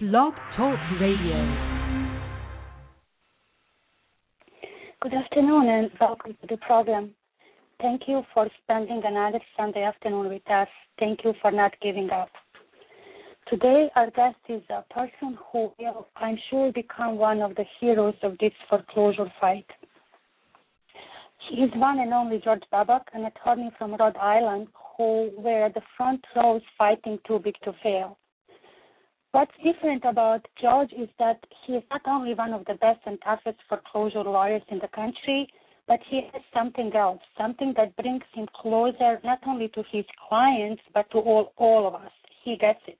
Blog Talk Radio. Good afternoon and welcome to the program. Thank you for spending another Sunday afternoon with us. Thank you for not giving up. Today our guest is a person who will, I'm sure, become one of the heroes of this foreclosure fight. He is one and only George Babcock, an attorney from Rhode Island who were the front rows fighting too big to fail. What's different about George is that he is not only one of the best and toughest foreclosure lawyers in the country, but he has something else, something that brings him closer not only to his clients, but to all of us. He gets it.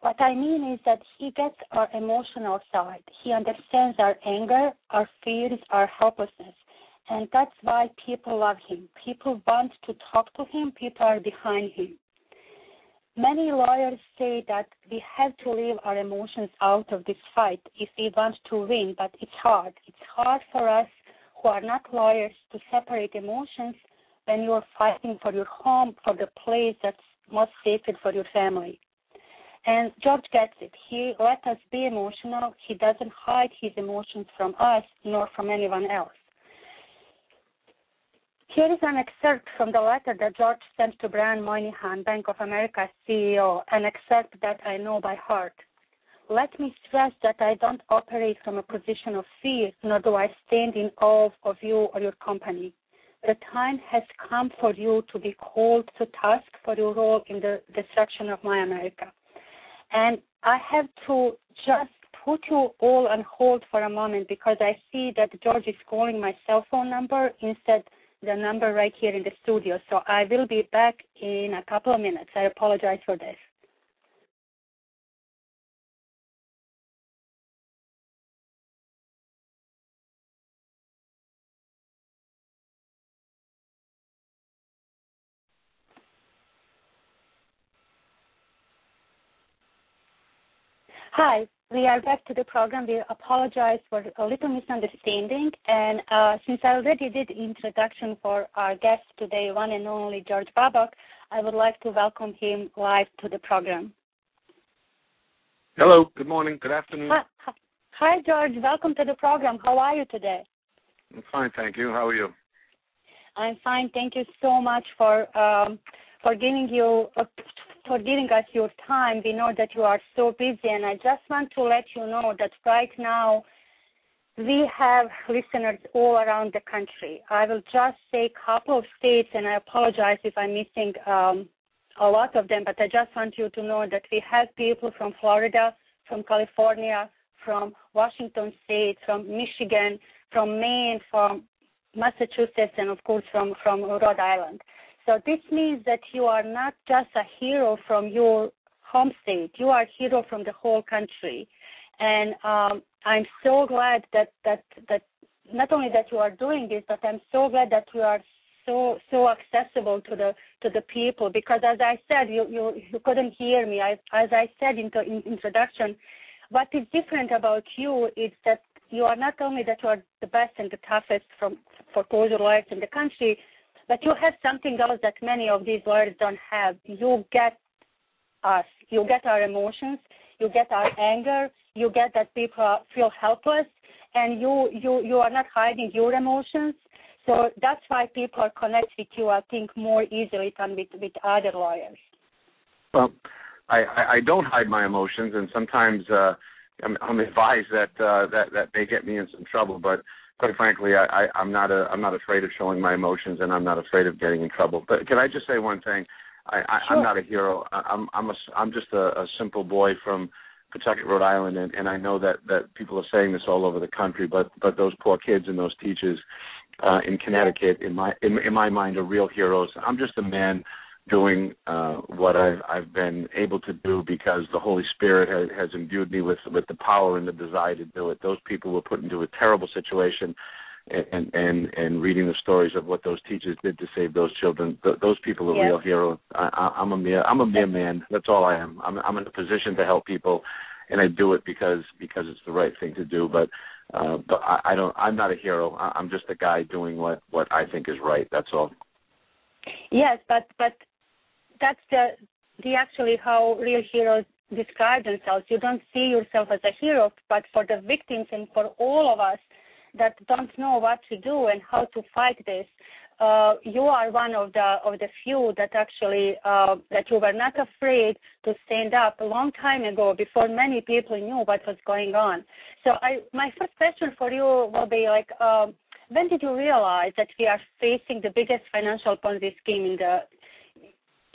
What I mean is that he gets our emotional side. He understands our anger, our fears, our helplessness. And that's why people love him. People want to talk to him. People are behind him. Many lawyers say that we have to leave our emotions out of this fight if we want to win, but it's hard. It's hard for us who are not lawyers to separate emotions when you are fighting for your home, for the place that's most sacred for your family. And George gets it. He lets us be emotional. He doesn't hide his emotions from us nor from anyone else. Here is an excerpt from the letter that George sent to Brian Moynihan, Bank of America CEO, an excerpt that I know by heart. Let me stress that I don't operate from a position of fear, nor do I stand in awe of you or your company. The time has come for you to be called to task for your role in the destruction of my America. And I have to just put you all on hold for a moment because I see that George is calling my cell phone number instead the number right here in the studio, so I will be back in a couple of minutes. I apologize for this. Hi. We are back to the program. We apologize for a little misunderstanding. And since I already did introduction for our guest today, one and only George Babcock, I would like to welcome him live to the program. Hello. Good morning. Good afternoon. Hi, George. Welcome to the program. How are you today? I'm fine, thank you. How are you? I'm fine. Thank you so much for giving us your time. We know that you are so busy, and I just want to let you know that right now we have listeners all around the country. I will just say a couple of states, and I apologize if I'm missing a lot of them, but I just want you to know that we have people from Florida, from California, from Washington State, from Michigan, from Maine, from Massachusetts, and, of course, from Rhode Island. So this means that you are not just a hero from your home state. You are a hero from the whole country. And I'm so glad that not only that you are doing this, but I'm so glad that you are so accessible to the people. Because as I said, you couldn't hear me. As I said in introduction, what is different about you is that you are not only that you are the best and the toughest from foreclosure lawyers in the country, but you have something else that many of these lawyers don't have. You get us. You get our emotions. You get our anger. You get that people feel helpless, and you are not hiding your emotions. So that's why people connect with you, I think, more easily than with other lawyers. Well, I don't hide my emotions, and sometimes I'm advised that they get me in some trouble, but quite frankly, I'm not afraid of showing my emotions, and I'm not afraid of getting in trouble. But can I just say one thing? Sure. I'm not a hero. I'm just a simple boy from Pawtucket, Rhode Island, and I know that people are saying this all over the country. But those poor kids and those teachers in Connecticut, in my mind, are real heroes. I'm just a man doing what I've been able to do because the Holy Spirit has imbued me with the power and the desire to do it. Those people were put into a terrible situation, and reading the stories of what those teachers did to save those children, those people are real heroes. I'm a mere man. That's all I am. I'm in a position to help people, and I do it because it's the right thing to do. But I don't. I'm not a hero. I'm just a guy doing what I think is right. That's all. Yes, but that's the actually how real heroes describe themselves. You don't see yourself as a hero, but for the victims and for all of us that don't know what to do and how to fight this, you are one of the few that actually that you were not afraid to stand up a long time ago, before many people knew what was going on. So my first question for you will be like, when did you realize that we are facing the biggest financial Ponzi scheme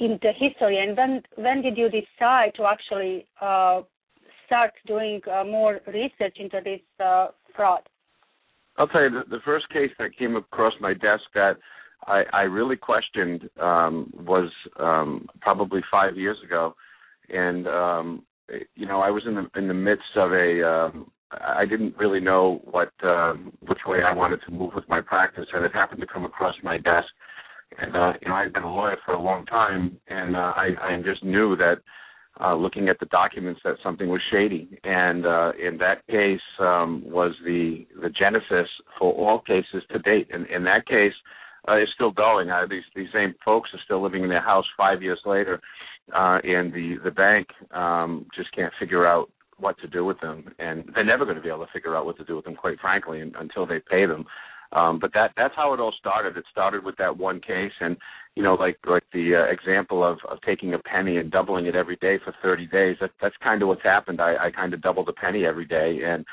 in the history, and when did you decide to actually start doing more research into this fraud? I'll tell you, the first case that came across my desk that I really questioned was probably 5 years ago, and you know, I was in the midst of I didn't really know which way I wanted to move with my practice, and it happened to come across my desk. And you know, I've been a lawyer for a long time, and I just knew that looking at the documents that something was shady. And in that case was the genesis for all cases to date. And in that case, it's still going. These same folks are still living in their house 5 years later, and the bank just can't figure out what to do with them. And they're never going to be able to figure out what to do with them, quite frankly, until they pay them. But that's how it all started. It started with that one case, and you know, like the example of taking a penny and doubling it every day for 30 days. That's kind of what's happened. I kind of doubled a penny every day, and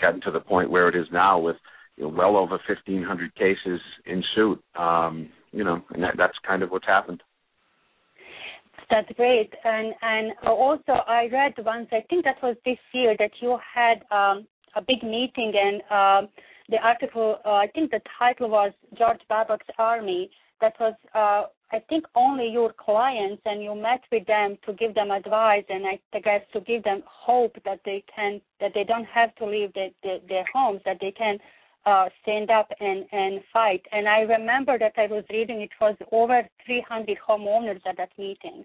gotten to the point where it is now with, you know, well over 1,500 cases in suit. You know, and that's kind of what's happened. That's great, and also I read once, I think that was this year, that you had a big meeting and. The article, I think the title was George Babcock's Army. That was, I think, only your clients, and you met with them to give them advice, and I guess to give them hope that they don't have to leave their homes, that they can stand up and fight. And I remember that I was reading it was over 300 homeowners at that meeting.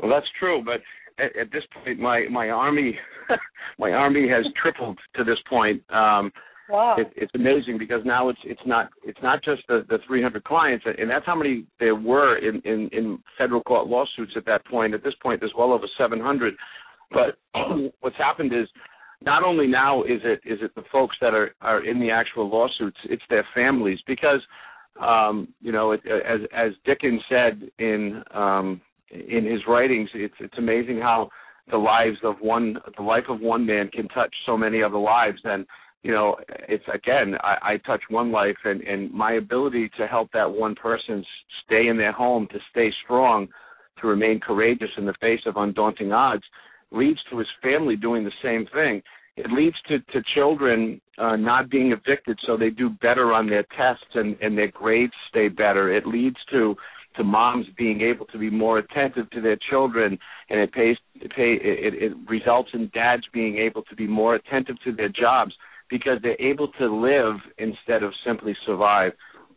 Well, that's true, but at this point, my army, my army has tripled to this point. Wow. It's amazing, because now it's not just the 300 clients, and that's how many there were in federal court lawsuits at that point. At this point, there's well over 700. But what's happened is not only now is it the folks that are in the actual lawsuits, it's their families, because you know, as Dickens said in his writings, it's amazing how the life of one man can touch so many other lives. And you know, it's, again, I touch one life, and my ability to help that one person stay in their home, to stay strong, to remain courageous in the face of undaunting odds, leads to his family doing the same thing. It leads to children not being evicted, so they do better on their tests and their grades stay better. It leads to moms being able to be more attentive to their children, and it results in dads being able to be more attentive to their jobs, because they're able to live instead of simply survive.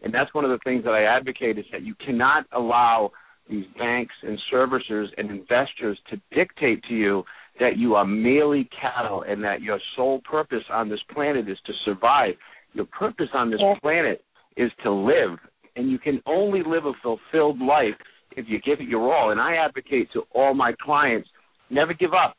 And that's one of the things that I advocate, is that you cannot allow these banks and servicers and investors to dictate to you that you are merely cattle and that your sole purpose on this planet is to survive. Your purpose on this planet is to live, and you can only live a fulfilled life if you give it your all. And I advocate to all my clients, never give up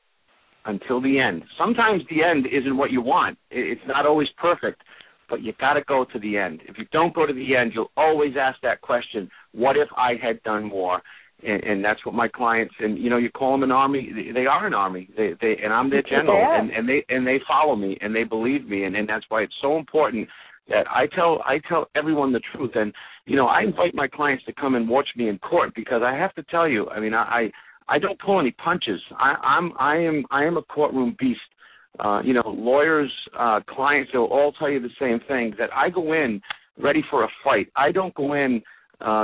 until the end. Sometimes the end isn't what you want. It's not always perfect, but you got to go to the end. If you don't go to the end, you'll always ask that question, what if I had done more? And that's what my clients, and you know, you call them an army, they are an army. They and I'm their general, and they follow me, and they believe me, and that's why it's so important that I tell everyone the truth. And you know, I invite my clients to come and watch me in court, because I have to tell you, I mean, I don't pull any punches. I am a courtroom beast. You know, lawyers, clients, they'll all tell you the same thing, that I go in ready for a fight. I don't go in,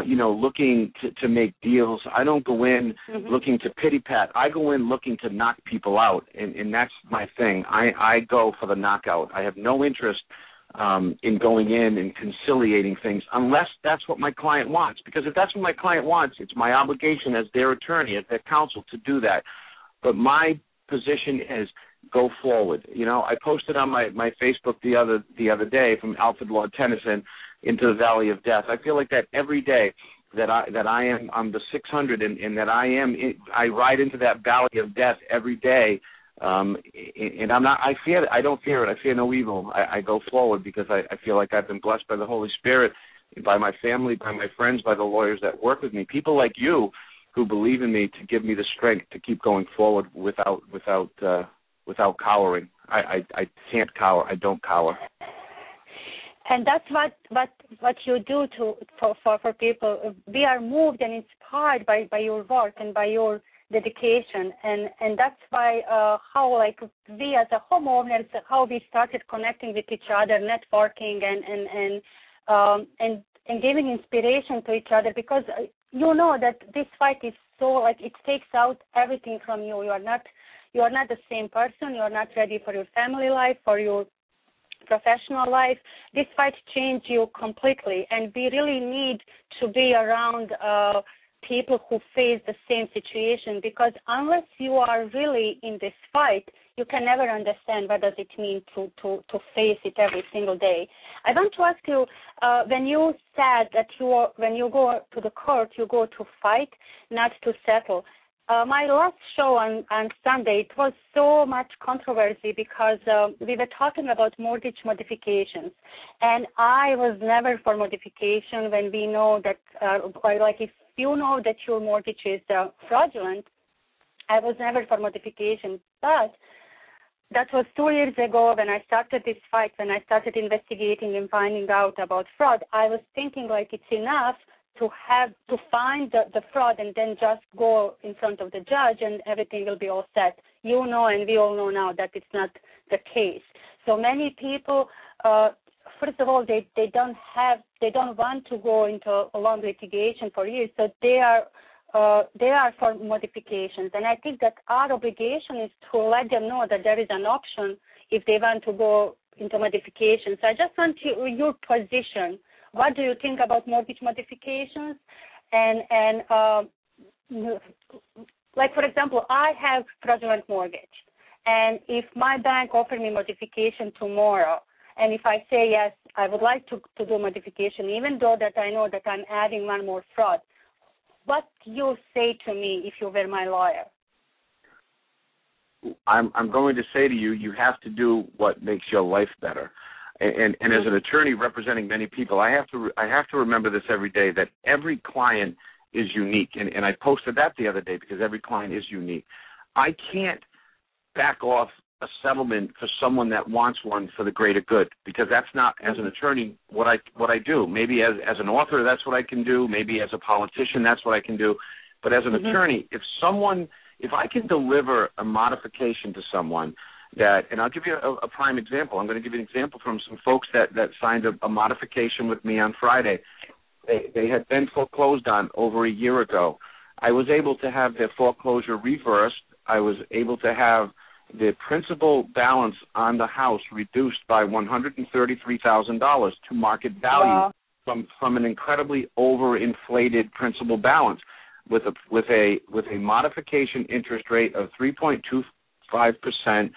you know, looking to make deals. I don't go in looking to pity pat. I go in looking to knock people out, and that's my thing. I go for the knockout. I have no interest in going in and conciliating things, unless that's what my client wants. Because if that's what my client wants, it's my obligation as their attorney, as their counsel, to do that. But my position is go forward. You know, I posted on my Facebook the other day from Alfred Lord Tennyson, Into the Valley of Death. I feel like that every day. I'm the 600, and that I ride into that valley of death every day. And I'm not, I fear, I don't fear it. I fear no evil. I go forward because I feel like I've been blessed by the Holy Spirit, by my family, by my friends, by the lawyers that work with me, people like you who believe in me to give me the strength to keep going forward without cowering. I can't cower. I don't cower. And that's what you do for people. We are moved and inspired by your work and by your dedication, and that's why how like we as a homeowners, how we started connecting with each other, networking and giving inspiration to each other, because you know that this fight is so like it takes out everything from you. You are not the same person. You are not ready for your family life, for your professional life. This fight changed you completely, and we really need to be around people who face the same situation, because unless you are really in this fight, you can never understand what does it mean to face it every single day. I want to ask you, when you said that when you go to the court, you go to fight, not to settle. My last show on Sunday, it was so much controversy because we were talking about mortgage modifications, and I was never for modification when we know that, like if you know that your mortgage is fraudulent, I was never for modification. But that was 2 years ago when I started this fight, when I started investigating and finding out about fraud. I was thinking like it's enough to find the fraud and then just go in front of the judge and everything will be all set. You know, and we all know now that it's not the case. So many people, first of all, they don't want to go into a long litigation for years. So they are for modifications, and I think that our obligation is to let them know that there is an option if they want to go into modifications. So I just want your position. What do you think about mortgage modifications? And like, for example, I have fraudulent mortgage. And if my bank offered me modification tomorrow, and if I say, yes, I would like to do modification, even though that I know that I'm adding one more fraud, what you say to me if you were my lawyer? I'm going to say to you, you have to do what makes your life better. And as an attorney representing many people, I have to remember this every day, that every client is unique. And I posted that the other day because every client is unique. I can't back off a settlement for someone that wants one for the greater good, because that's not, as an attorney, what I do. Maybe as an author, that's what I can do. Maybe as a politician, that's what I can do. But as an attorney, if I can deliver a modification to someone that, and I'll give you a prime example. I'm going to give you an example from some folks that signed a modification with me on Friday. They had been foreclosed on over a year ago. I was able to have their foreclosure reversed. I was able to have the principal balance on the house reduced by $133,000 to market value. Wow. from an incredibly overinflated principal balance with a modification interest rate of 3.25%,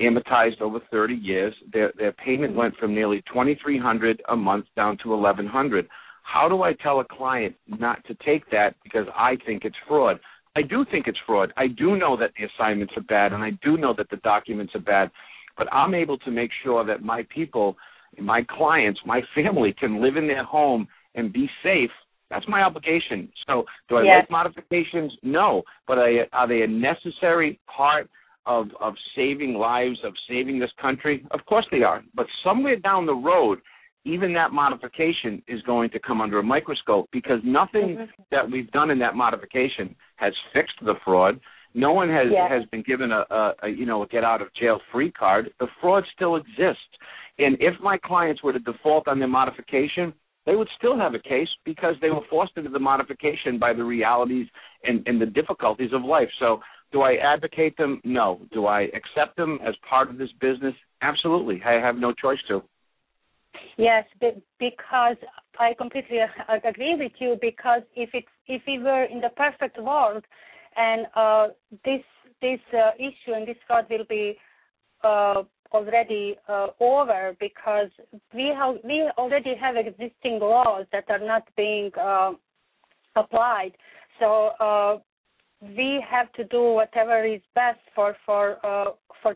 amortized over 30 years. Their payment went from nearly $2,300 a month down to $1,100. How do I tell a client not to take that because I think it's fraud? I do think it's fraud. I do know that the assignments are bad, and I do know that the documents are bad, but I'm able to make sure that my people, my clients, my family can live in their home and be safe. That's my obligation. So do I like modifications? No. But are they a necessary part of saving lives, of saving this country? Of course they are. But somewhere down the road, even that modification is going to come under a microscope, because nothing that we've done in that modification has fixed the fraud. No one has been given a get-out-of-jail-free card. The fraud still exists. And if my clients were to default on their modification, they would still have a case because they were forced into the modification by the realities and the difficulties of life. So do I advocate them? No. Do I accept them as part of this business? Absolutely. I have no choice to. Yes, because I completely agree with you, because if we were in the perfect world, and this issue and this fraud will be already over, because we already have existing laws that are not being applied. So we have to do whatever is best for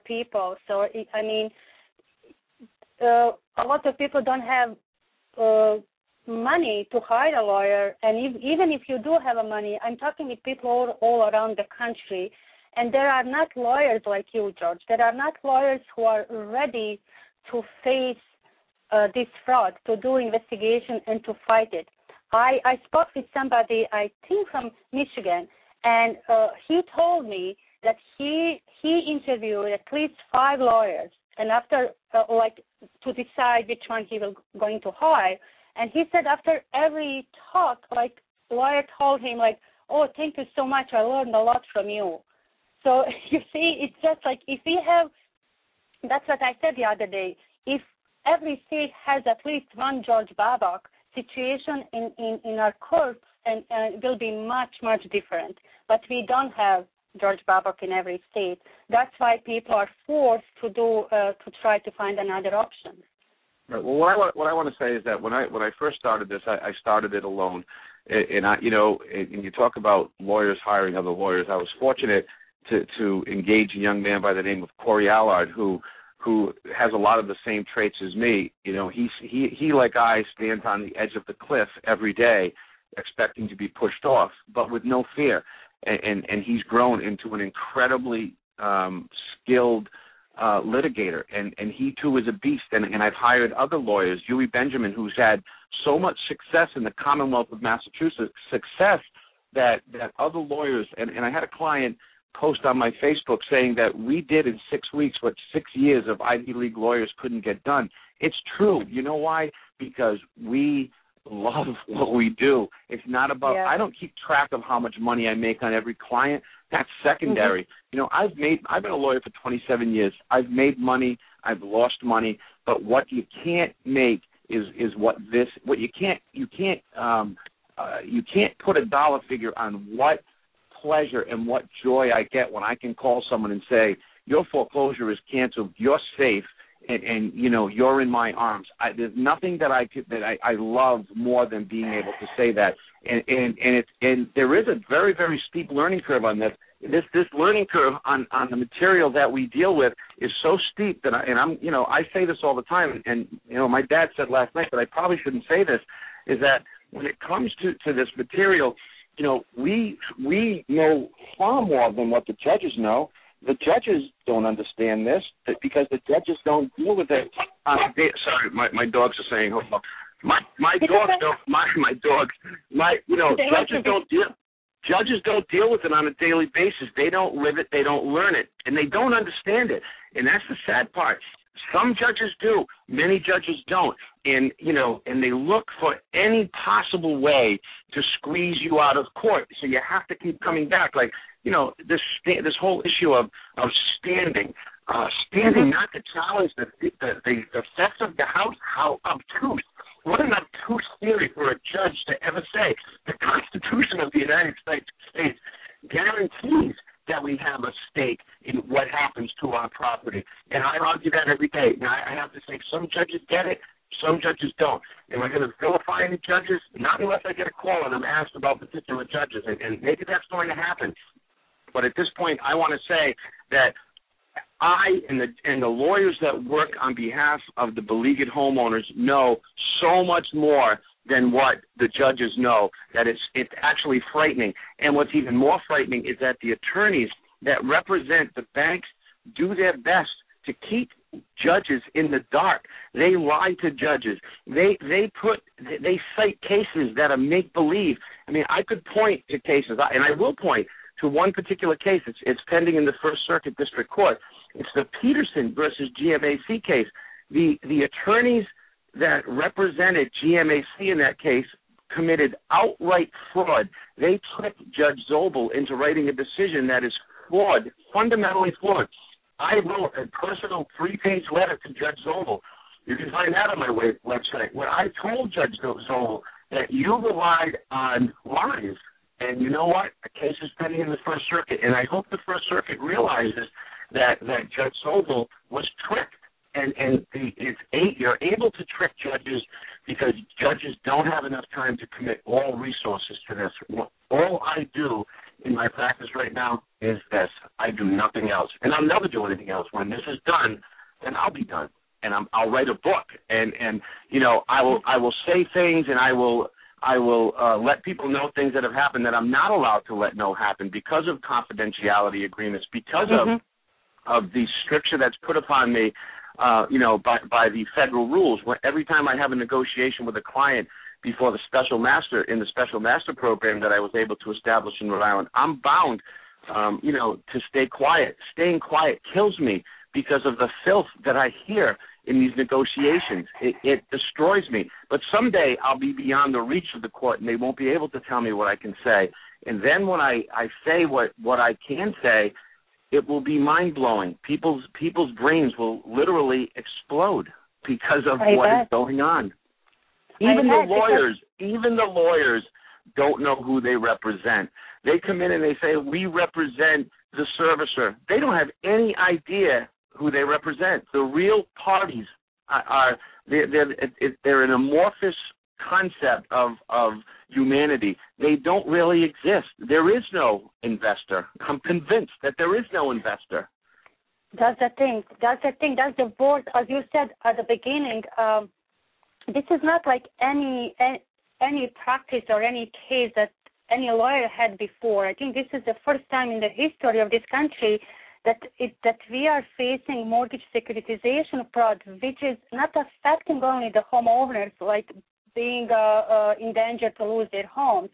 people. So I mean, a lot of people don't have money to hire a lawyer, and even if you do have a money, I'm talking with people all around the country, and there are not lawyers like you, George. There are not lawyers who are ready to face this fraud, to do investigation and to fight it. I spoke with somebody, I think from Michigan, and he told me that he interviewed at least 5 lawyers, and after to decide which one he was going to hire. And he said after every talk, lawyer told him, oh, thank you so much. I learned a lot from you. So, you see, it's just if we have, that's what I said the other day, if every state has at least one George Babcock, situation in our courts and will be much, much different. But we don't have George Babcock in every state. That's why people are forced to try to find another option. Right. Well, what I want to say is that when I first started this, I started it alone, and you talk about lawyers hiring other lawyers. I was fortunate to engage a young man by the name of Corey Allard, who has a lot of the same traits as me. You know, he like I stands on the edge of the cliff every day, expecting to be pushed off, but with no fear, and he's grown into an incredibly skilled litigator, and he too is a beast, and I've hired other lawyers, Huey Benjamin, who's had so much success in the Commonwealth of Massachusetts, success that other lawyers, and I had a client post on my Facebook saying that we did in 6 weeks what 6 years of Ivy League lawyers couldn't get done. It's true. You know why? Because we love what we do. It's not about, yeah. I don't keep track of how much money I make on every client. That's secondary. Mm-hmm. You know, I've been a lawyer for 27 years. I've made money. I've lost money. But what you can't make is what you can't put a dollar figure on what pleasure and what joy I get when I can call someone and say, your foreclosure is canceled. You're safe. And you know, you're in my arms. There's nothing that I love more than being able to say that. And there is a very, very steep learning curve on this. This learning curve on the material that we deal with is so steep that I say this all the time. And you know, my dad said last night that I probably shouldn't say this, is that when it comes to this material, you know, we know far more than what the judges know. The judges don't understand this because the judges don't deal with it. Sorry, my dogs are saying, hold on. My dogs don't. My dogs. Judges don't deal with it on a daily basis. They don't live it. They don't learn it, and they don't understand it. And that's the sad part. Some judges do. Many judges don't. And you know, and they look for any possible way to squeeze you out of court. So you have to keep coming back, You know, this whole issue of standing not to challenge the theft of the house. How obtuse! What an obtuse theory for a judge to ever say. The Constitution of the United States guarantees that we have a stake in what happens to our property, and I argue that every day. Now I have to say, some judges get it, some judges don't. Am I going to vilify any judges? Not unless I get a call and I'm asked about particular judges, and maybe that's going to happen. But at this point, I want to say that I and the lawyers that work on behalf of the beleaguered homeowners know so much more than what the judges know, that it's actually frightening. And what's even more frightening is that the attorneys that represent the banks do their best to keep judges in the dark. They lie to judges. They cite cases that are make believe. I mean, I could point to cases, and I will point to one particular case. It's pending in the First Circuit District Court. It's the Peterson versus GMAC case. The attorneys that represented GMAC in that case committed outright fraud. They tricked Judge Zobel into writing a decision that is flawed, fundamentally flawed. I wrote a personal 3-page letter to Judge Zobel. You can find that on my website, where I told Judge Zobel that you relied on lies. And you know what? A case is pending in the First Circuit, and I hope the First Circuit realizes that Judge Zobel was tricked. And you're able to trick judges because judges don't have enough time to commit all resources to this. All I do in my practice right now is this. I do nothing else, and I'll never do anything else. When this is done, then I'll be done, and I'll write a book, and you know, I will say things, and I will let people know things that have happened that I'm not allowed to let know happen because of confidentiality agreements, because of the stricture that's put upon me, you know, by the federal rules. Where every time I have a negotiation with a client before the special master in the special master program that I was able to establish in Rhode Island, I'm bound, you know, to stay quiet. Staying quiet kills me because of the filth that I hear in these negotiations. It destroys me. But someday I'll be beyond the reach of the court, and they won't be able to tell me what I can say. And then when I say what I can say, it will be mind-blowing. People's brains will literally explode because of what is going on. Even the lawyers don't know who they represent. They come in and they say, we represent the servicer. They don't have any idea who they represent. The real parties are an amorphous concept of humanity. They don't really exist. There is no investor. I'm convinced that there is no investor. That's the thing. That's the board, as you said at the beginning. This is not like any practice or any case that any lawyer had before. I think this is the first time in the history of this country that we are facing mortgage securitization fraud, which is not affecting only the homeowners, like being in danger to lose their homes.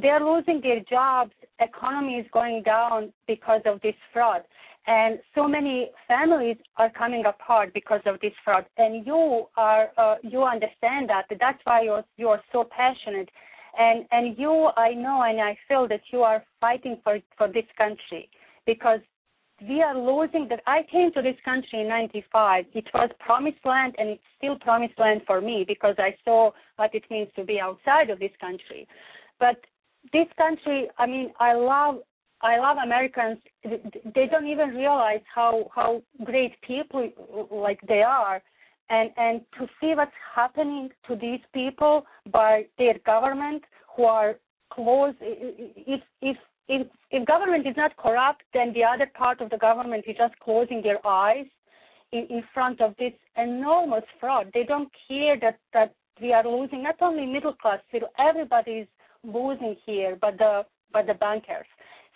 They are losing their jobs. Economy is going down because of this fraud. And so many families are coming apart because of this fraud. And you understand that. That's why you're so passionate. And you, I know, and I feel that you are fighting for this country, because we are losing that. I came to this country in 95. It was promised land, and it's still promised land for me, because I saw what it means to be outside of this country. But this country, I mean, I love Americans. They don't even realize how great people like they are. And to see what's happening to these people by their government, who are close, if government is not corrupt, then the other part of the government is just closing their eyes in front of this enormous fraud. They don't care that we are losing not only middle class, everybody is losing here, but the bankers.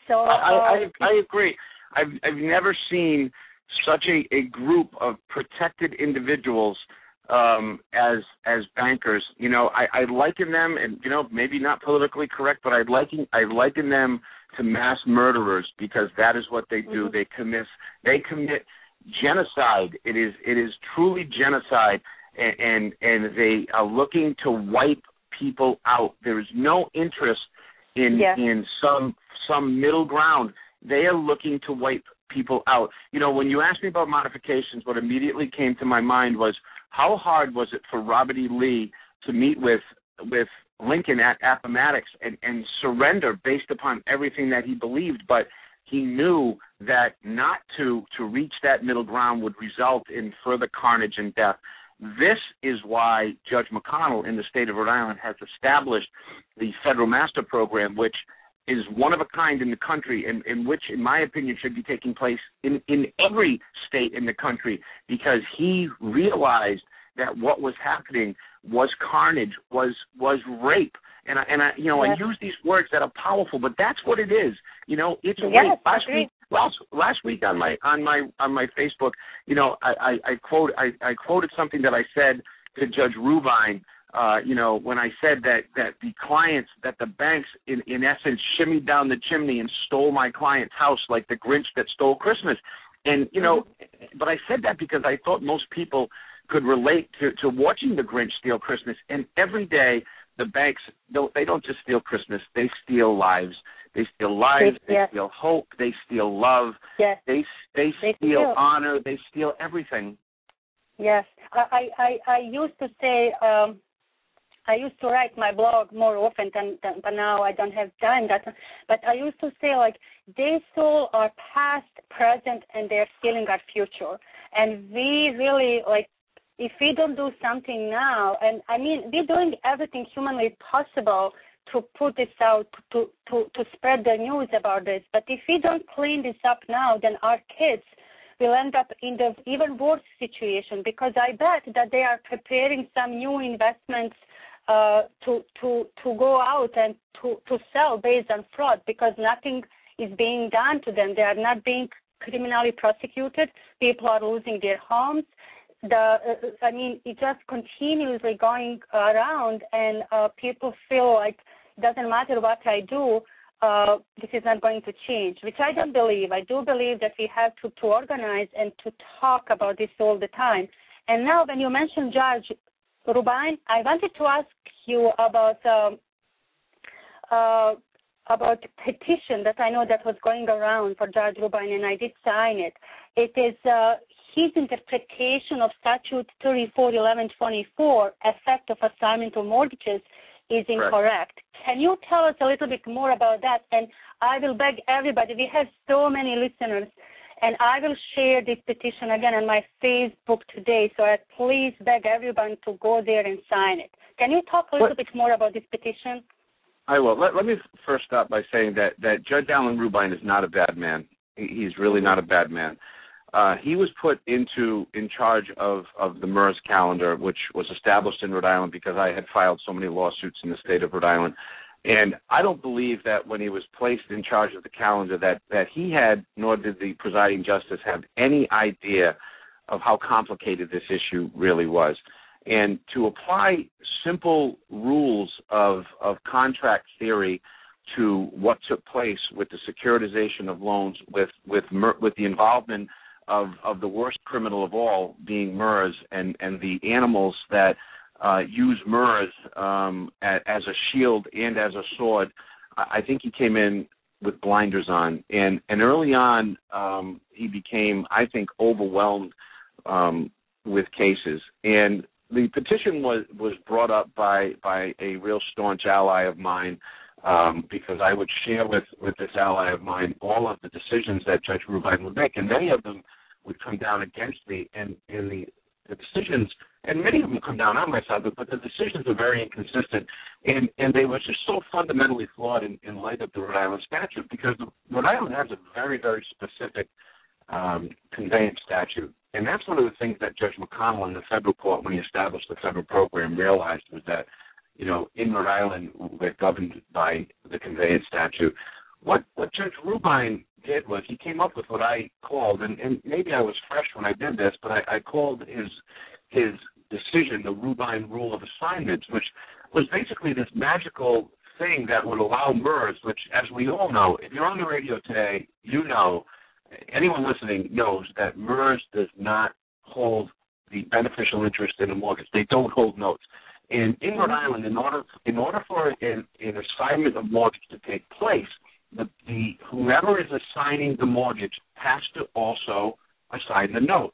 So I agree. I've never seen such a group of protected individuals as bankers. You know, I liken them, and you know, maybe not politically correct, but I liken them to mass murderers, because that is what they do. Mm-hmm. They commit genocide. It is truly genocide, and they are looking to wipe people out. There is no interest in some middle ground. They are looking to wipe people out. You know, when you asked me about modifications, what immediately came to my mind was, how hard was it for Robert E. Lee to meet with Lincoln at Appomattox and surrender based upon everything that he believed? But he knew that not to reach that middle ground would result in further carnage and death. This is why Judge McConnell in the state of Rhode Island has established the Federal Master Program, which is one of a kind in the country, and which, in my opinion, should be taking place in every state in the country, because he realized that what was happening was carnage, was rape. And I, you know, I use these words that are powerful, but that's what it is. You know, it's a rape. Last week on my Facebook, you know, I quoted something that I said to Judge Rubine. You know, when I said that the clients, that the banks, in essence, shimmied down the chimney and stole my client's house like the Grinch that stole Christmas. And, you know, but I said that because I thought most people could relate to watching the Grinch steal Christmas. And every day the banks, they don't just steal Christmas, they steal lives. They steal lives, they steal hope, they steal love, they steal honor, they steal everything. Yes. I used to say... I used to write my blog more often than but now I don't have time. But I used to say, like, they stole our past, present, and they're stealing our future. And we really, like, if we don't do something now, and I mean, we're doing everything humanly possible to put this out, to spread the news about this. But if we don't clean this up now, then our kids will end up in the even worse situation, because I bet that they are preparing some new investments to go out and to sell based on fraud, because nothing is being done to them. They are not being criminally prosecuted. People are losing their homes. I mean, it just continuously going around, and people feel like it doesn't matter what I do, this is not going to change, which I don't believe. I do believe that we have to organize and to talk about this all the time. And now when you mentioned Judge Rubine, I wanted to ask you about the petition that I know that was going around for Judge Rubine, and I did sign it. It is his interpretation of Statute 34.11.24, effect of assignment of mortgages, is incorrect. Correct. Can you tell us a little bit more about that? And I will beg everybody, we have so many listeners, and I will share this petition again on my Facebook today, so I please beg everyone to go there and sign it. Can you talk a little bit more about this petition? I will. Let me first start by saying that Judge Alan Rubine is not a bad man. He's really not a bad man. He was put in charge of the MERS calendar, which was established in Rhode Island because I had filed so many lawsuits in the state of Rhode Island. And I don't believe that when he was placed in charge of the calendar that he had, nor did the presiding justice have any idea of how complicated this issue really was. And to apply simple rules of contract theory to what took place with the securitization of loans, with the involvement of the worst criminal of all being MERS, and the animals that use MERS as a shield and as a sword, I think he came in with blinders on. And early on, he became, I think, overwhelmed with cases. And the petition was brought up by a real staunch ally of mine, because I would share with this ally of mine all of the decisions that Judge Rubine would make, and many of them would come down against me, and the decisions, and many of them come down on my side, but the decisions are very inconsistent, and they were just so fundamentally flawed in light of the Rhode Island statute, because Rhode Island has a very, very specific conveyance statute, and that's one of the things that Judge McConnell in the federal court, when he established the federal program, realized was that, you know, in Rhode Island, we're governed by the conveyance statute. What Judge Rubine did was he came up with what I called, and maybe I was fresh when I did this, but I called his decision the Rubine Rule of Assignments, which was basically this magical thing that would allow MERS, which, as we all know, if you're on the radio today, you know, anyone listening knows that MERS does not hold the beneficial interest in a mortgage. They don't hold notes. And in Rhode Island, in order for an assignment of mortgage to take place, whoever is assigning the mortgage has to also assign the note.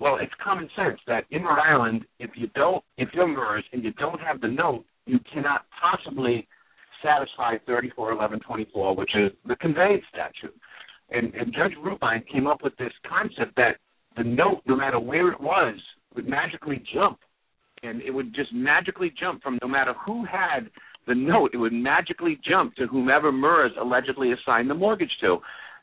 Well, it's common sense that in Rhode Island, if you're MERS and you don't have the note, you cannot possibly satisfy 34.11.24, which is the conveyance statute. And Judge Rubine came up with this concept that the note, no matter where it was, would magically jump. And it would just magically jump from no matter who had the note, it would magically jump to whomever MERS allegedly assigned the mortgage to.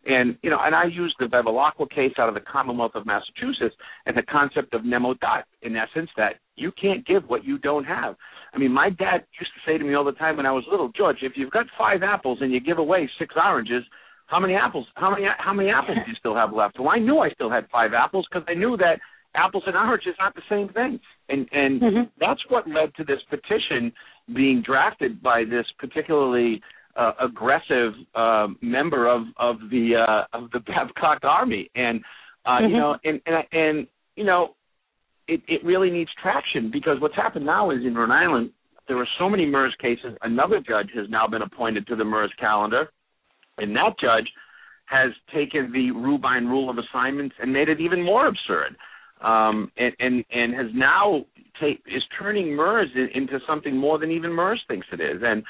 And, you know, and I used the Bevelacqua case out of the Commonwealth of Massachusetts and the concept of nemo dat, in essence, that you can't give what you don't have. I mean, my dad used to say to me all the time when I was little, George, if you've got 5 apples and you give away 6 oranges, how many apples do you still have left? Well, I knew I still had 5 apples because I knew that apples and oranges is not the same thing. And that's what led to this petition being drafted by this particularly aggressive member of the Babcock Army. And, you know, and you know, it really needs traction, because what's happened now is in Rhode Island, there are so many MERS cases. Another judge has now been appointed to the MERS calendar, and that judge has taken the Rubine Rule of Assignments and made it even more absurd. And has now is turning MERS into something more than even MERS thinks it is. And,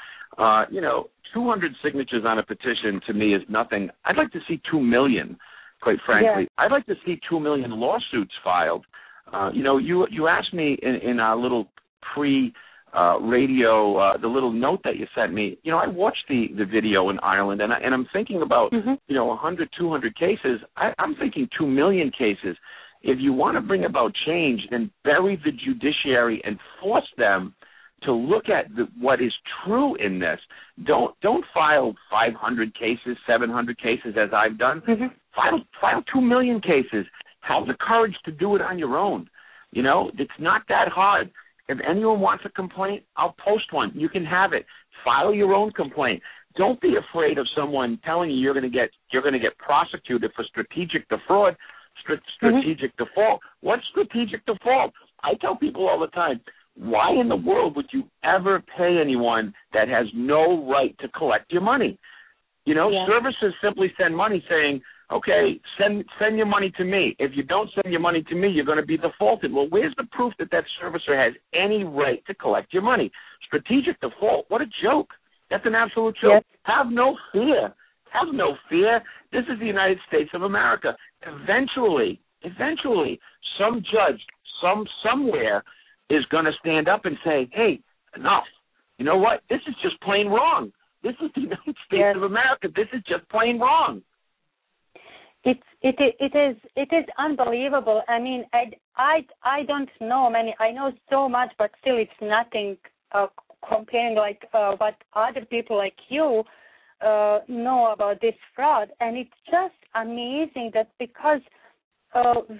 you know, 200 signatures on a petition to me is nothing. I'd like to see 2 million, quite frankly. Yeah. I'd like to see 2 million lawsuits filed You asked me in our little pre-radio, the little note that you sent me, I watched the video in Ireland, and I'm thinking about, 100, 200 cases. I'm thinking 2 million cases. If you want to bring about change, then bury the judiciary and force them to look at what is true in this. Don't file 500 cases, 700 cases, as I've done. Mm-hmm. File 2 million cases. Have the courage to do it on your own. It's not that hard. If anyone wants a complaint, I'll post one. You can have it. File your own complaint. Don't be afraid of someone telling you you're going to get prosecuted for strategic defraud, strategic default. What's strategic default? I tell people all the time, why in the world would you ever pay anyone that has no right to collect your money? Services simply send money saying, okay, send your money to me. If you don't send your money to me, you're going to be defaulted. Well, where's the proof that servicer has any right to collect your money? Strategic default, what a joke. That's an absolute joke. Yes. Have no fear. Have no fear. This is the United States of America. Eventually, some judge somewhere is going to stand up and say, hey, enough. You know what? This is just plain wrong. This is the United States of America. This is just plain wrong. It is unbelievable. I mean, I don't know many. I know so much, but still it's nothing comparing like what other people like you know about this fraud. And it's just amazing that because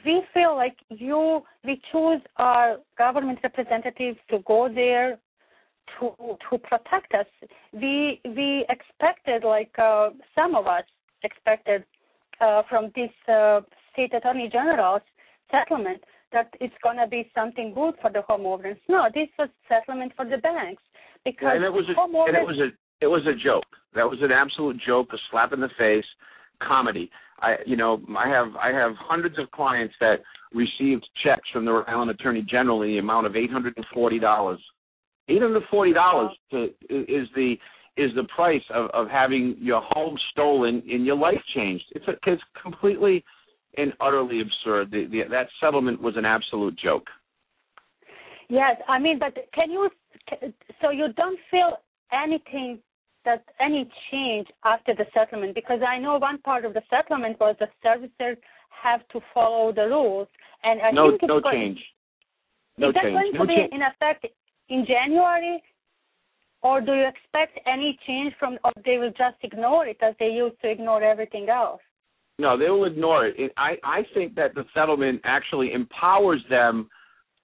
we feel like we choose our government representatives to go there to protect us. We expected some of us expected. From this state attorney general's settlement that it's going to be something good for the homeowners. No, this was settlement for the banks because it was a joke. That was an absolute joke, a slap in the face, comedy. I have hundreds of clients that received checks from the Rhode Island Attorney General in the amount of $840. $840 is the price of having your home stolen and your life changed. It's completely and utterly absurd. That settlement was an absolute joke. Yes, I mean, but so you don't feel anything, that any change after the settlement? Because I know one part of the settlement was the servicers have to follow the rules. And Is that going to be in effect in January? Or do you expect any change or they will just ignore it as they used to ignore everything else? No, they will ignore it. I think that the settlement actually empowers them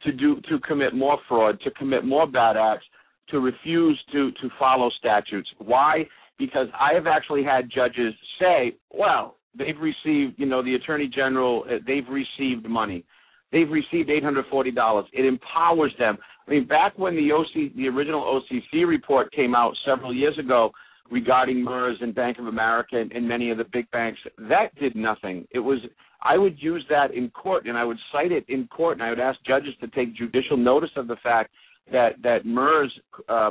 to commit more fraud, to commit more bad acts, to refuse to follow statutes. Why? Because I have actually had judges say, well, they've received, the Attorney General, they've received money. They've received $840. It empowers them. I mean, back when the original OCC report came out several years ago regarding MERS and Bank of America and many of the big banks, that did nothing. I would use that in court, and I would cite it in court, and I would ask judges to take judicial notice of the fact that MERS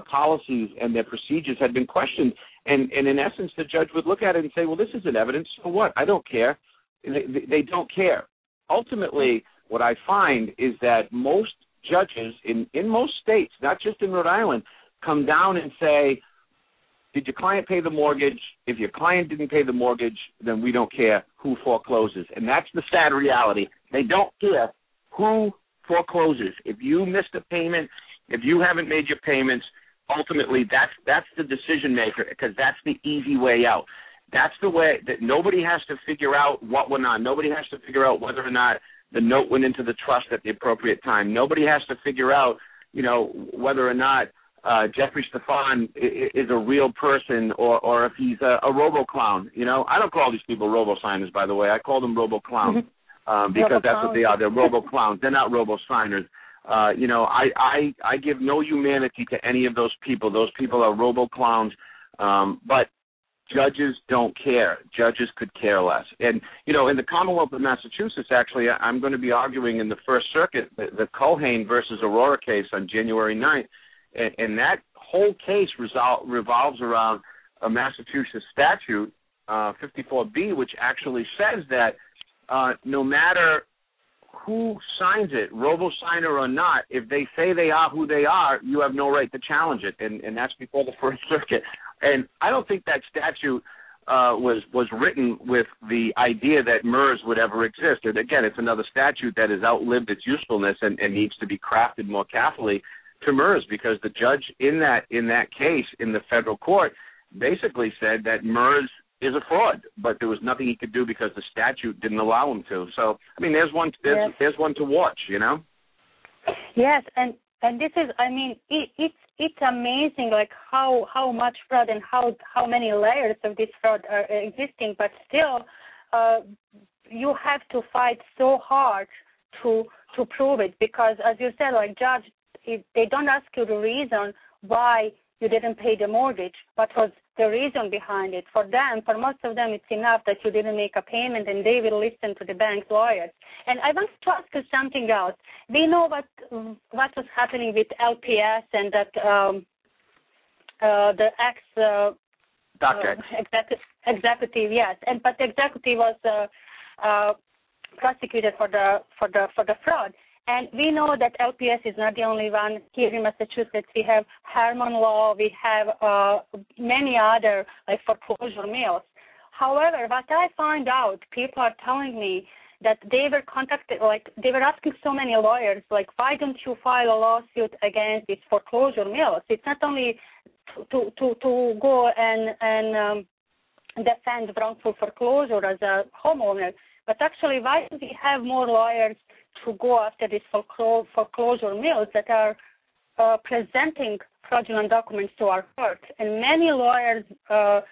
policies and their procedures had been questioned. And in essence, the judge would look at it and say, well, this isn't evidence. So what? I don't care. They don't care. Ultimately, what I find is that most judges in most states, not just in Rhode Island, come down and say, did your client pay the mortgage? If your client didn't pay the mortgage, then we don't care who forecloses. And that's the sad reality. They don't care who forecloses. If you missed a payment, if you haven't made your payments, ultimately that's the decision maker, because that's the easy way out. That's the way that nobody has to figure out what went on. Nobody has to figure out whether or not the note went into the trust at the appropriate time. Nobody has to figure out, whether or not Jeffrey Stefan is a real person or if he's a robo-clown. I don't call these people robo-signers, by the way. I call them robo-clowns because that's what they are. They're robo-clowns. They're not robo-signers. I give no humanity to any of those people. Those people are robo-clowns. But judges don't care. Judges could care less. And, in the Commonwealth of Massachusetts, actually, I'm going to be arguing in the First Circuit the Culhane versus Aurora case on January 9th. And that whole case revolves around a Massachusetts statute, 54B, which actually says that no matter who signs it, robo-signer or not, if they say they are who they are, you have no right to challenge it, and that's before the First Circuit. And I don't think that statute was written with the idea that MERS would ever exist. And again, it's another statute that has outlived its usefulness and needs to be crafted more carefully to MERS, because the judge in that case in the federal court basically said that MERS is a fraud, but there was nothing he could do because the statute didn't allow him to. So, I mean, there's one to watch, you know? Yes, and this is, I mean, it's amazing, like, how much fraud and how many layers of this fraud are existing, but still you have to fight so hard to prove it, because, as you said, like, judge, they don't ask you the reason why you didn't pay the mortgage, what was the reason behind it. For them, for most of them, it's enough that you didn't make a payment, and they will listen to the bank's lawyers. And I want to ask you something else. We know what was happening with LPS and that the ex executive, yes, and but the executive was prosecuted for the fraud. And we know that LPS is not the only one. Here in Massachusetts, we have Harmon Law, we have many other, like, foreclosure mills. However, what I found out, people are telling me that they were contacted, like, they were asking so many lawyers, like, why don't you file a lawsuit against these foreclosure mills? It's not only to go and defend wrongful foreclosure as a homeowner, but actually, why do we have more lawyers to go after these foreclosure mills that are presenting fraudulent documents to our court? And many lawyers are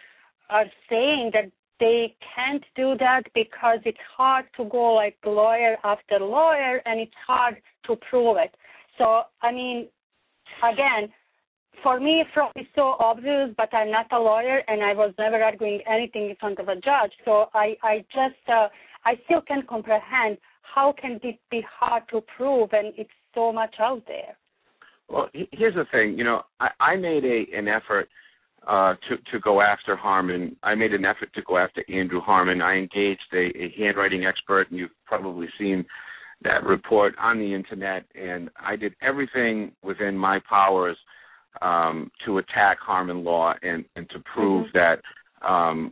saying that they can't do that because it's hard to go, like, lawyer after lawyer, and it's hard to prove it. So, I mean, again, for me, fraud is so obvious, but I'm not a lawyer, and I was never arguing anything in front of a judge. So I still can't comprehend how can it be hard to prove and it's so much out there. Well, here's the thing. You know, I made an effort to go after Harmon. I made an effort to go after Andrew Harmon. I engaged a handwriting expert, and you've probably seen that report on the Internet, and I did everything within my powers to attack Harmon Law and to prove that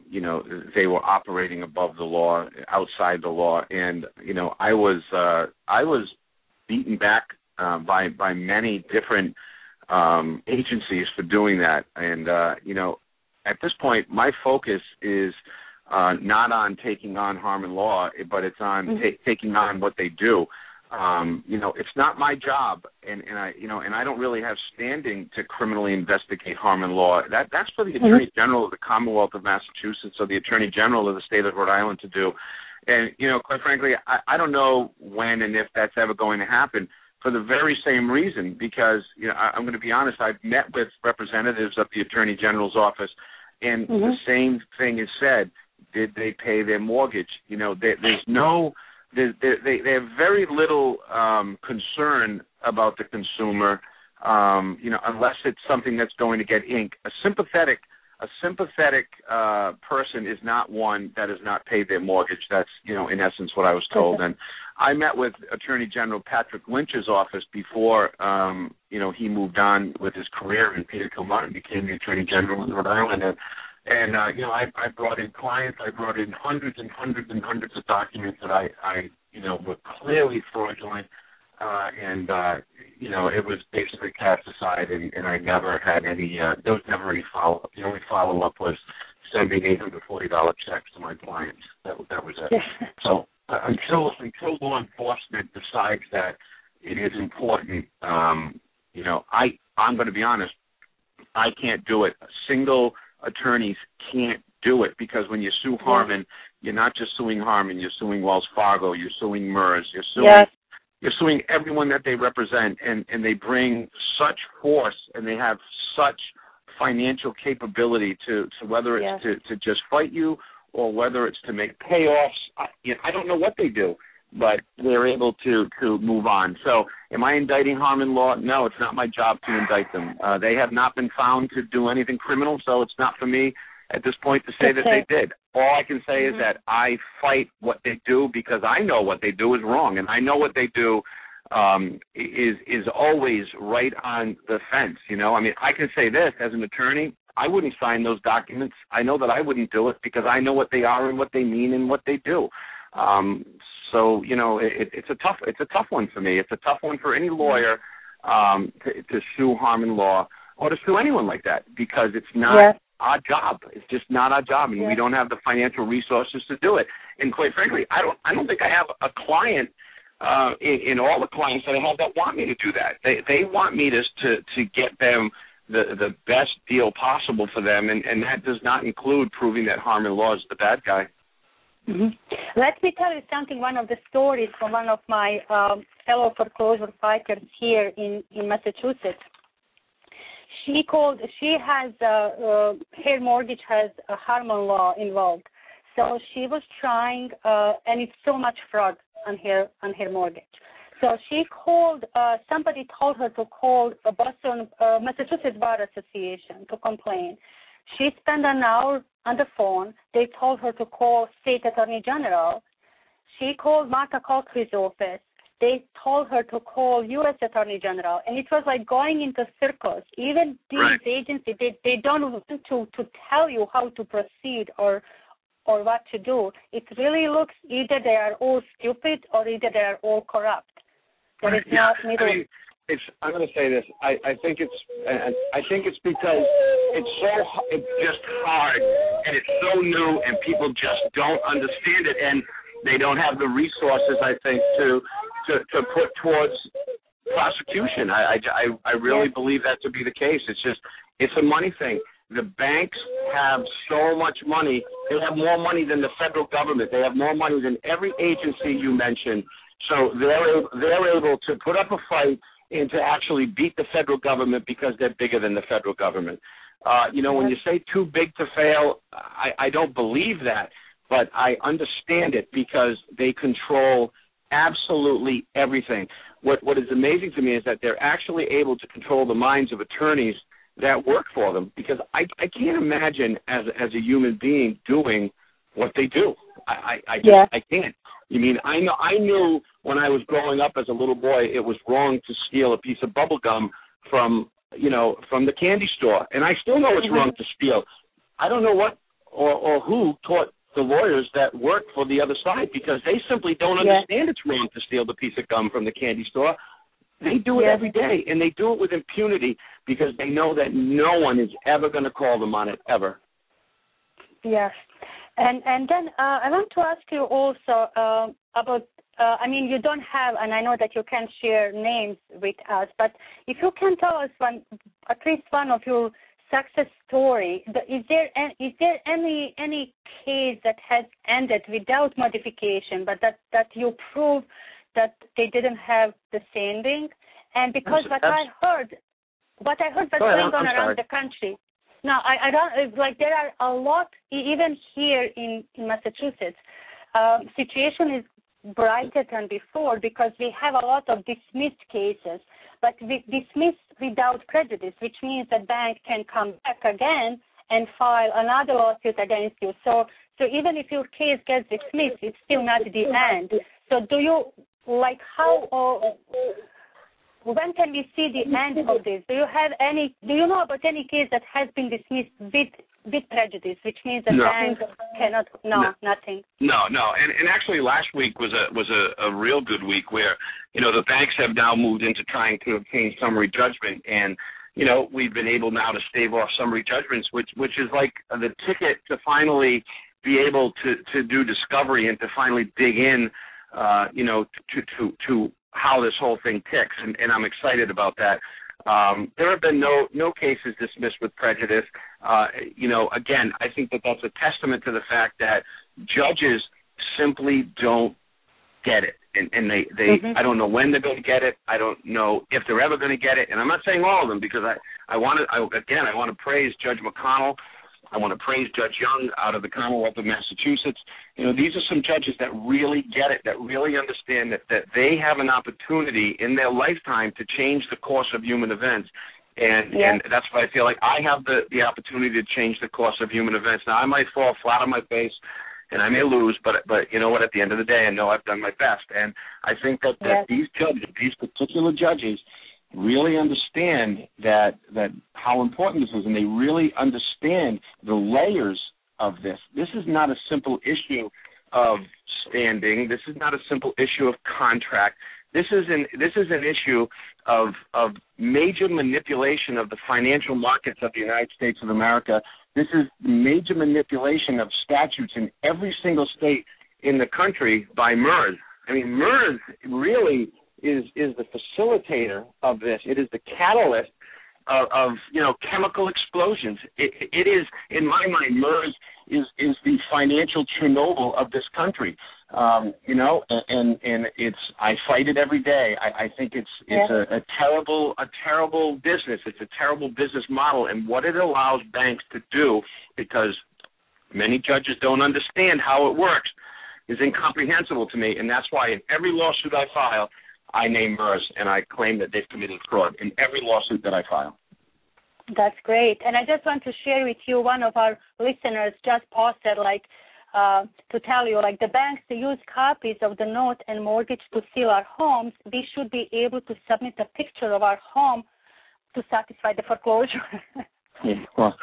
you know, they were operating above the law, outside the law, and you know, I was beaten back by many different agencies for doing that, and you know, at this point, my focus is not on taking on Harmon Law, but it's on taking on what they do. You know, it's not my job, and I don't really have standing to criminally investigate Harmon Law. That's for the Attorney General of the Commonwealth of Massachusetts or the Attorney General of the state of Rhode Island to do. And, you know, quite frankly, I don't know when and if that's ever going to happen for the very same reason, because, you know, I'm going to be honest, I've met with representatives of the Attorney General's office, and the same thing is said. Did they pay their mortgage? You know, there's no... They have very little concern about the consumer, you know, unless it's something that's going to get ink. A sympathetic person is not one that has not paid their mortgage. That's, you know, in essence what I was told. And I met with Attorney General Patrick Lynch's office before, you know, he moved on with his career and Peter Kilmartin became the Attorney General of Rhode Island. And you know, I brought in clients. I brought in hundreds of documents that I you know, were clearly fraudulent, and you know, it was basically cast aside, and I never had any. There was never any follow up. The only follow up was sending $840 checks to my clients. That was it. So until law enforcement decides that it is important, you know, I'm going to be honest. I can't do it. Attorneys can't do it, because when you sue Harmon, you're not just suing Harmon, you're suing Wells Fargo, you're suing MERS, you're suing everyone that they represent, and they bring such force and they have such financial capability to whether it's to just fight you or whether it's to make payoffs. I don't know what they do, but they're able to move on. So am I indicting Harmon Law? No, it's not my job to indict them. They have not been found to do anything criminal, so it's not for me. at this point to say that they did. All I can say is that I fight what they do because I know what they do is wrong, and I know what they do is always right on the fence. You know, I mean, I can say this as an attorney. I wouldn't sign those documents. I know that I wouldn't do it because I know what they are and what they mean and what they do. So, you know, it's a tough one for me. It's a tough one for any lawyer to sue Harmon Law or to sue anyone like that because it's not our job. It's just not our job, and we don't have the financial resources to do it. And quite frankly, I don't think I have a client in all the clients that I have that want me to do that. They want me to get them the best deal possible for them, and that does not include proving that Harmon Law is the bad guy. Mm-hmm. Let me tell you something, one of the stories from one of my fellow foreclosure fighters here in Massachusetts. Her mortgage has a Harmon Law involved. So she was trying, and it's so much fraud on her mortgage. So she called, somebody told her to call a Boston, Massachusetts Bar Association to complain. She spent an hour on the phone. They told her to call State Attorney General. She called Martha Cochran's office. They told her to call U.S. Attorney General. And it was like going into circles. Even these agencies, they don't want to tell you how to proceed or what to do. It really looks either they are all stupid or either they are all corrupt. But it's not middle. I mean, I'm going to say this. I think it's because it's just hard and it's so new and people just don't understand it and they don't have the resources, I think, to put towards prosecution. I really believe that to be the case. It's a money thing. The banks have so much money. They have more money than the federal government. They have more money than every agency you mentioned. So they're able to put up a fight and to actually beat the federal government because they're bigger than the federal government. You know, when you say too big to fail, I don't believe that, but I understand it because they control absolutely everything. What is amazing to me is that they're actually able to control the minds of attorneys that work for them, because I can't imagine as a human being doing what they do. I can't. You mean, I knew when I was growing up as a little boy, it was wrong to steal a piece of bubble gum from the candy store, and I still know it's wrong to steal. I don't know what or who taught the lawyers that work for the other side, because they simply don't understand it's wrong to steal the piece of gum from the candy store. They do it every day, and they do it with impunity because they know that no one is ever going to call them on it, ever. Yes. And then I want to ask you also about, I mean, you don't have, and I know that you can't share names with us, but if you can tell us at least one of your success story, is there any case that has ended without modification, but that you prove that they didn't have the standing? And because what I heard was going on around the country. No, I don't, like, there are a lot, even here in Massachusetts, situation is brighter than before because we have a lot of dismissed cases, but we dismissed without prejudice, which means that bank can come back again and file another lawsuit against you. So even if your case gets dismissed, it's still not the end. So do you, like, how when can we see the end of this? Do you know about any case that has been dismissed with prejudice, which means the bank cannot? No, nothing. No, and actually, last week was a real good week where, you know, the banks have now moved into trying to obtain summary judgment, and, you know, we've been able now to stave off summary judgments, which is like the ticket to finally be able to do discovery and to finally dig in. You know, to how this whole thing ticks, and I'm excited about that. There have been no cases dismissed with prejudice. You know, again, I think that's a testament to the fact that judges simply don't get it, and they I don't know when they're going to get it. I don't know if they're ever going to get it, and I'm not saying all of them because I want to praise Judge McConnell. I want to praise Judge Young out of the Commonwealth of Massachusetts. You know, these are some judges that really get it, that really understand that they have an opportunity in their lifetime to change the course of human events. And that's what I feel like. I have the opportunity to change the course of human events. Now, I might fall flat on my face, and I may lose, but you know what? At the end of the day, I know I've done my best. And I think that these judges, these particular judges, really understand that how important this is, and they really understand the layers of this. This is not a simple issue of standing. This is not a simple issue of contract. This is an issue of major manipulation of the financial markets of the United States of America. This is major manipulation of statutes in every single state in the country by MERS. I mean, MERS really is the facilitator of this. It is the catalyst of chemical explosions. It is, in my mind, MERS is the financial Chernobyl of this country. And it's, I fight it every day. I think it's a terrible business. It's a terrible business model, and what it allows banks to do, because many judges don't understand how it works, is incomprehensible to me. And that's why in every lawsuit I file, I name MERS, and I claim that they've committed fraud in every lawsuit that I file. That's great. And I just want to share with you, one of our listeners just posted, to tell you, the banks use copies of the note and mortgage to seal our homes. We should be able to submit a picture of our home to satisfy the foreclosure. Yeah, well,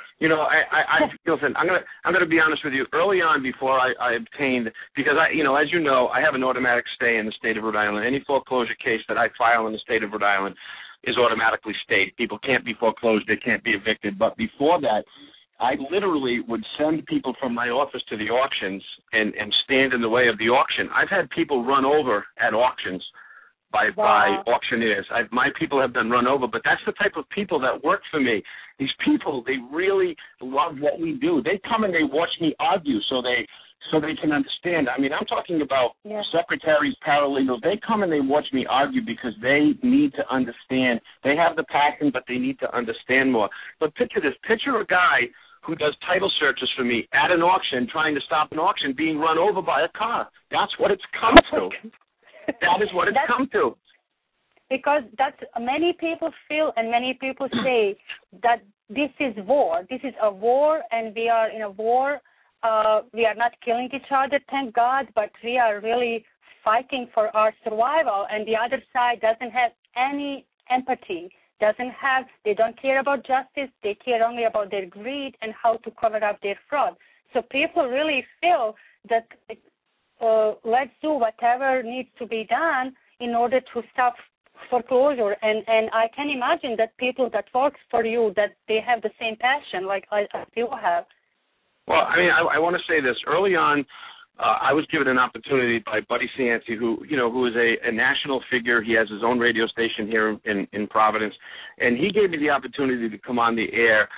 listen, I'm gonna be honest with you. Early on, before I obtained, because I have an automatic stay in the state of Rhode Island. Any foreclosure case that I file in the state of Rhode Island is automatically stayed. People can't be foreclosed, they can't be evicted. But before that, I literally would send people from my office to the auctions and stand in the way of the auction. I've had people run over at auctions by auctioneers. My people have been run over, but that's the type of people that work for me. These people, they really love what we do. They come and they watch me argue so they can understand. I mean, I'm talking about secretaries, paralegals. They come and they watch me argue because they need to understand. They have the passion, but they need to understand more. But picture this. Picture a guy who does title searches for me at an auction, trying to stop an auction, being run over by a car. That's what it's come to. That is what it's come to. Because that's many people feel and many people say that this is war. This is a war, and we are in a war. We are not killing each other, thank God, but we are really fighting for our survival. And the other side doesn't have any empathy. They don't care about justice. They care only about their greed and how to cover up their fraud. So people really feel that let's do whatever needs to be done in order to stop foreclosure. And I can imagine that people that work for you, that they have the same passion like I do have. Well, I mean, I want to say this. Early on, I was given an opportunity by Buddy Cianci, who is a national figure. He has his own radio station here in Providence, and he gave me the opportunity to come on the air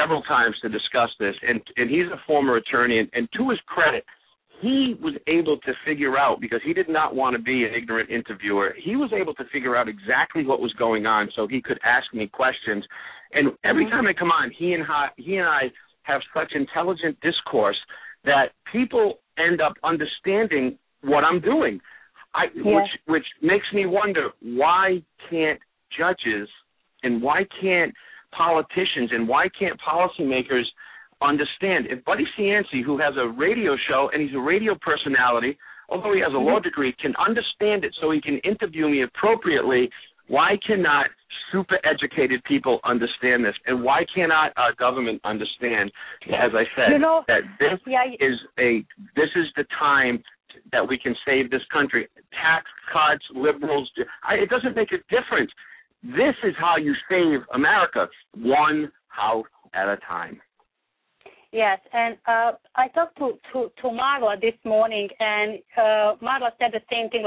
several times to discuss this. And he's a former attorney, and to his credit, he was able to figure out, because he did not want to be an ignorant interviewer, he was able to figure out exactly what was going on so he could ask me questions. And every time I come on, he and I have such intelligent discourse that people end up understanding what I'm doing, which makes me wonder, why can't judges and why can't politicians and why can't policymakers understand? If Buddy Cianci, who has a radio show and he's a radio personality, although he has a law degree, can understand it so he can interview me appropriately, why cannot super-educated people understand this? And why cannot our government understand, as I said, that this is the time that we can save this country? Tax cuts, liberals, it doesn't make a difference. This is how you save America, one house at a time. Yes, and I talked to Marla this morning, and Marla said the same thing,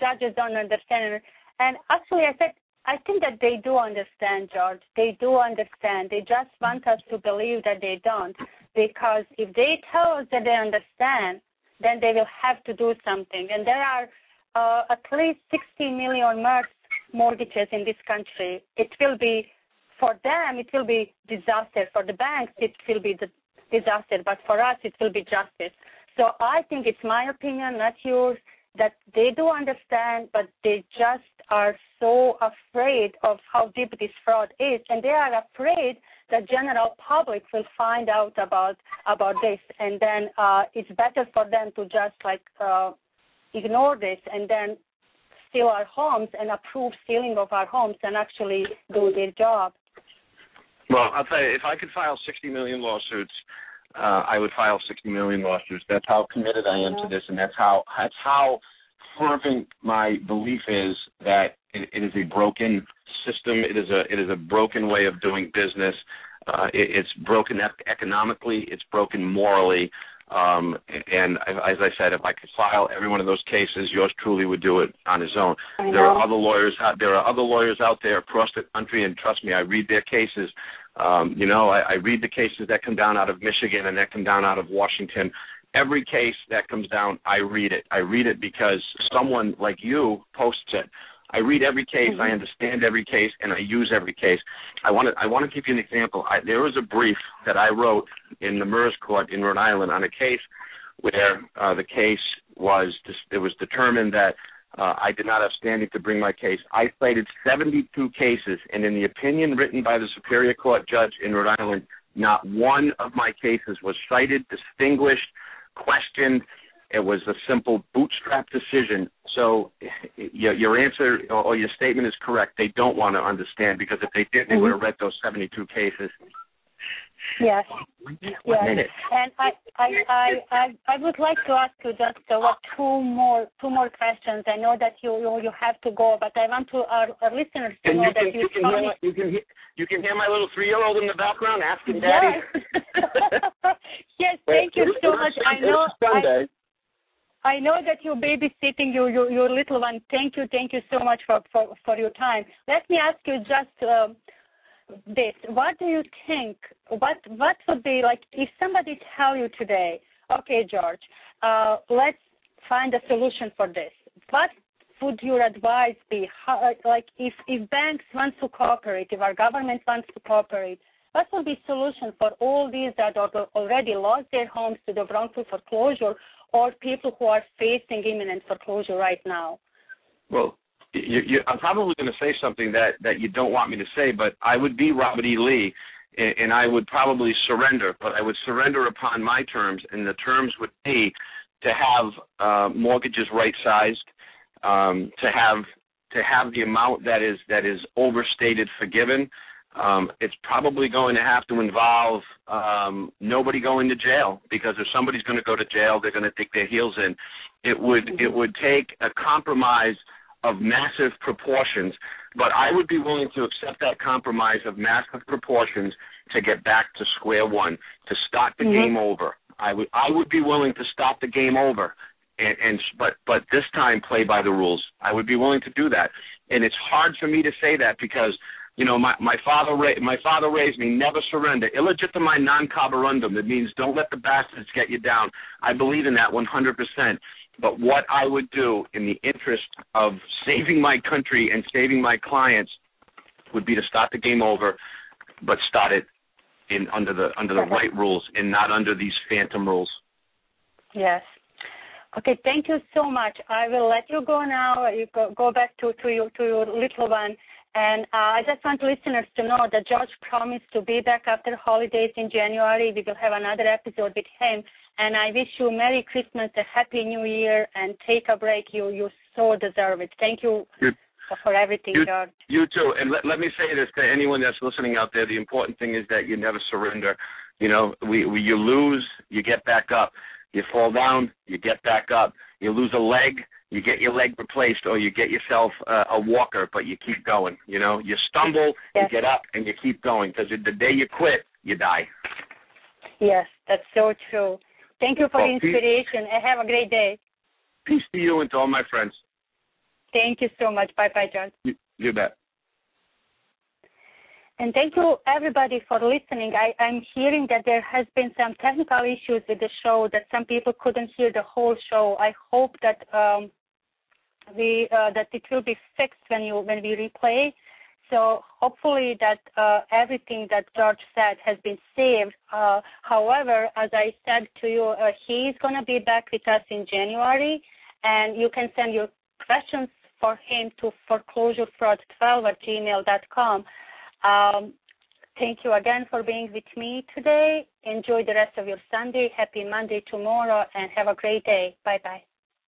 judges don't understand. And actually, I said, I think that they do understand, George. They do understand. They just want us to believe that they don't, because if they tell us that they understand, then they will have to do something. And there are at least 60 million MERS mortgages in this country. It will be, for them, it will be disaster. For the banks, it will be disaster. But for us, it will be justice. So I think it's my opinion, not yours, that they do understand, but they just are so afraid of how deep this fraud is, and they are afraid the general public will find out about this, and then it's better for them to just ignore this and then steal our homes and approve stealing of our homes and actually do their job. Well, I'll tell you, if I could file 60 million lawsuits, I would file 60 million lawsuits. That's how committed I am to this, and that's how fervent my belief is that it is a broken system. It is a broken way of doing business. It's broken economically. It's broken morally. And as I said, if I could file every one of those cases, yours truly would do it on his own. There are other lawyers out there across the country, and trust me, I read their cases. I read the cases that come down out of Michigan and that come down out of Washington. Every case that comes down, I read it. I read it because someone like you posts it. I read every case, I understand every case, and I use every case. I want to give you an example. There was a brief that I wrote in the MERS court in Rhode Island on a case where the case was – it was determined that I did not have standing to bring my case. I cited 72 cases, and in the opinion written by the Superior Court judge in Rhode Island, not one of my cases was cited, distinguished, questioned. It was a simple bootstrap decision. So your answer or your statement is correct. They don't want to understand, because if they did, they would have read those 72 cases. Yes. Yes. And I would like to ask you just two more questions. I know that you have to go, but I want to our listeners to know that you can hear my little 3-year-old in the background asking Daddy. Yes. Yes. Thank you so much. I know. I know that you're babysitting your little one. Thank you so much for your time. Let me ask you just this: what do you think? What would be like if somebody tell you today, okay, George, let's find a solution for this? What would your advice be? How, like if banks want to cooperate, if our government wants to cooperate, what will be solution for all these that already lost their homes to the wrongful foreclosure, or people who are facing imminent foreclosure right now? Well, I'm probably going to say something that you don't want me to say, but I would be Robert E. Lee, and I would probably surrender, but I would surrender upon my terms, and the terms would be to have mortgages right-sized, to have the amount that is overstated forgiven. It's probably going to have to involve nobody going to jail, because if somebody's going to go to jail, they're going to dig their heels in. It would take a compromise of massive proportions, but I would be willing to accept that compromise of massive proportions to get back to square one, to start the game over. I would be willing to stop the game over, but this time play by the rules. I would be willing to do that, and it's hard for me to say that because, you know, my father raised me, never surrender. Illegitimi non carborundum. It means don't let the bastards get you down. I believe in that 100%. But what I would do in the interest of saving my country and saving my clients would be to start the game over, but start it in under the right rules and not under these phantom rules. Yes. Okay, thank you so much. I will let you go now. You go back to your little one. And I just want listeners to know that George promised to be back after holidays in January. We will have another episode with him. And I wish you Merry Christmas, a Happy New Year, and take a break. You so deserve it. Thank you for everything, George. You too. And let me say this to anyone that's listening out there. The important thing is that you never surrender. You know, you lose, you get back up. You fall down, you get back up. You lose a leg, you get your leg replaced, or you get yourself a walker, but you keep going. You know, you stumble, you get up, and you keep going, because the day you quit, you die. Yes, that's so true. Thank you for the inspiration, and have a great day. Peace to you and to all my friends. Thank you so much. Bye-bye, John. You bet. And thank you, everybody, for listening. I'm hearing that there has been some technical issues with the show, that some people couldn't hear the whole show. I hope that that it will be fixed when we replay. So hopefully that everything that George said has been saved. However, as I said to you, he is going to be back with us in January. and you can send your questions for him to foreclosurefraud12@gmail.com. Thank you again for being with me today. Enjoy the rest of your Sunday. Happy Monday tomorrow, and have a great day. Bye-bye.